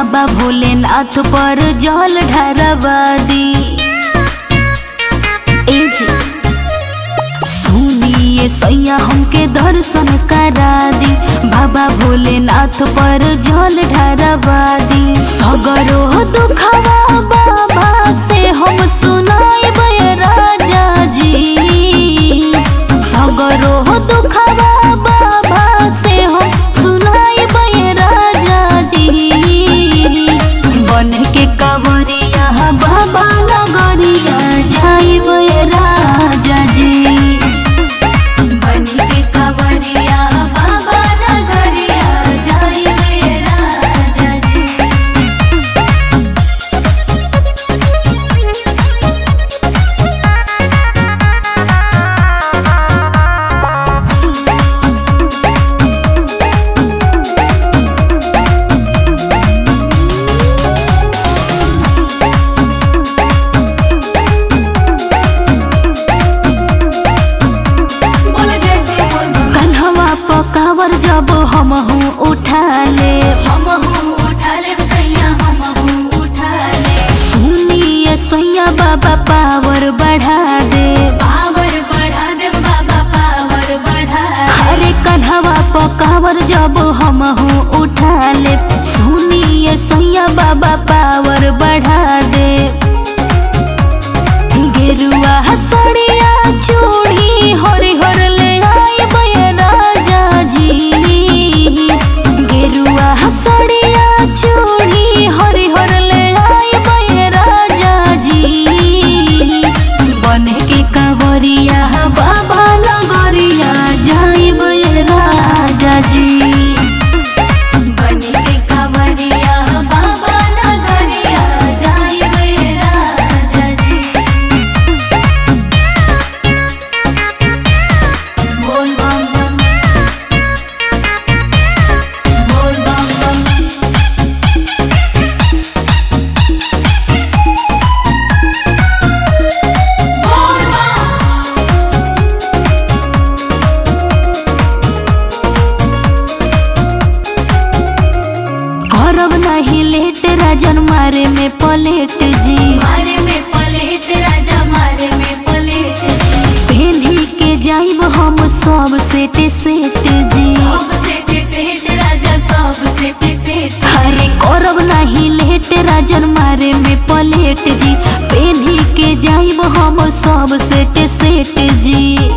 बाबा भोलेनाथ पर जल ढारबा दी। सुनिए सैया हमके दर्शन करा दी, बाबा भोलेनाथ पर जल ढारबा दी। सगरो दुखवा बाबा से हम सुनाएब राजा जी, सगरो दुखवा बाबा से हम सुनाएब राजा जी। बन के कवरिया बाबा नगरिया जाइब राजा जी, बन के कवरिया बाबा नगरिया जाइब राजा जी। कावर जब हम हूँ उठा ले सैया हम हूँ उठा ले। सुनिए सैया बाबा पावर बढ़ा दे, पावर बढ़ा दे बाबा पावर बढ़ा दे। अरे कन्हवा पर कावर जब हम हूँ उठा ले, सुनिए सैया बाबा पावर बढ़ा दे। गेरुआ सड़िया चूड़ी हरि हर ले आए राजा जी, गेरुआ सड़िया चूड़ी हरि हर ले आए राजा जी। बन के कांवरिया बाबा नगरिया जाइब राजा जी। राजन मारे में पलेट जी, मारे में पलेट राजा मारे में पलेट जी। पहनी के जाइब हम सब सेट सेट जी, सब सेट सेट राजा सब सेट सेट। अरे करब नहीं लेट राजन मारे में पलेट जी, पहनी के जाइब हम सब सेट सेट जी।